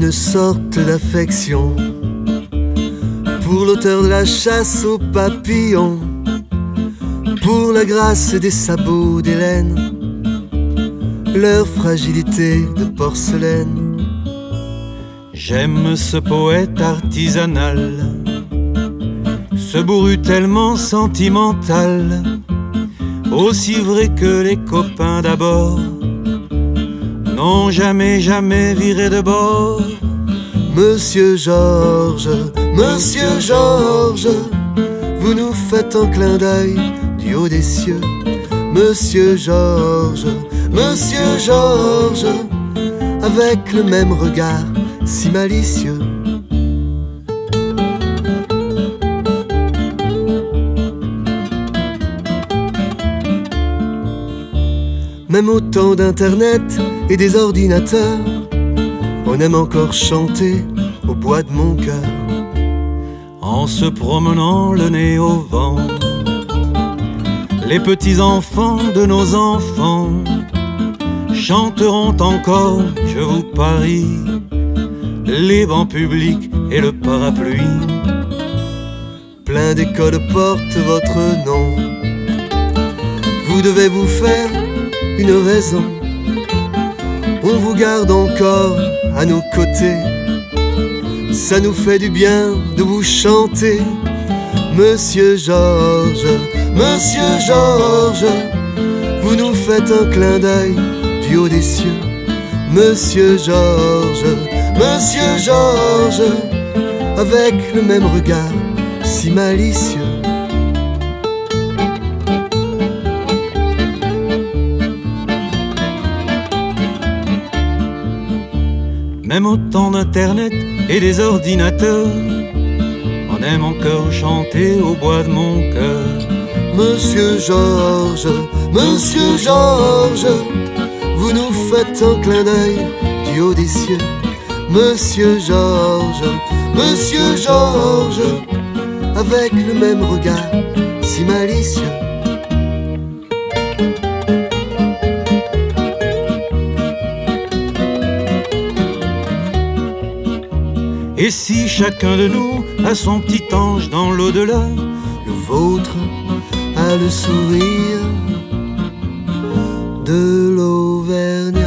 une sorte d'affection pour l'auteur de la chasse aux papillons, pour la grâce des sabots d'Hélène, leur fragilité de porcelaine. J'aime ce poète artisanal, ce bourru tellement sentimental, aussi vrai que les copains d'abord n'ont jamais viré de bord. Monsieur Georges, Monsieur Georges, vous nous faites un clin d'œil du haut des cieux. Monsieur Georges, Monsieur Georges, avec le même regard si malicieux. Même au temps d'Internet et des ordinateurs, on aime encore chanter au bois de mon cœur. En se promenant le nez au vent, les petits-enfants de nos enfants chanteront encore, je vous parie, les bancs publics et le parapluie. Plein d'écoles portent votre nom, vous devez vous faire une raison. On vous garde encore à nos côtés, ça nous fait du bien de vous chanter. Monsieur Georges, Monsieur Georges, vous nous faites un clin d'œil du haut des cieux. Monsieur Georges, Monsieur Georges, avec le même regard si malicieux. Même au temps d'Internet et des ordinateurs, on aime encore chanter au bois de mon cœur. Monsieur Georges, Monsieur Georges, vous nous faites un clin d'œil du haut des cieux. Monsieur Georges, Monsieur Georges, avec le même regard si malicieux. Et si chacun de nous a son petit ange dans l'au-delà, le vôtre a le sourire de l'Auvergne.